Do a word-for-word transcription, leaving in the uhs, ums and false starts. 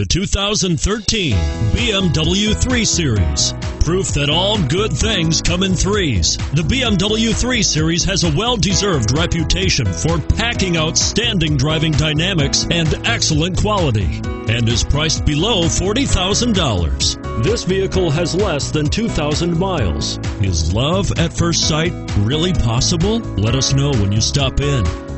The two thousand thirteen B M W three Series. Proof that all good things come in threes. The B M W three Series has a well-deserved reputation for packing outstanding driving dynamics and excellent quality, and is priced below forty thousand dollars. This vehicle has less than two thousand miles. Is love at first sight really possible? Let us know when you stop in.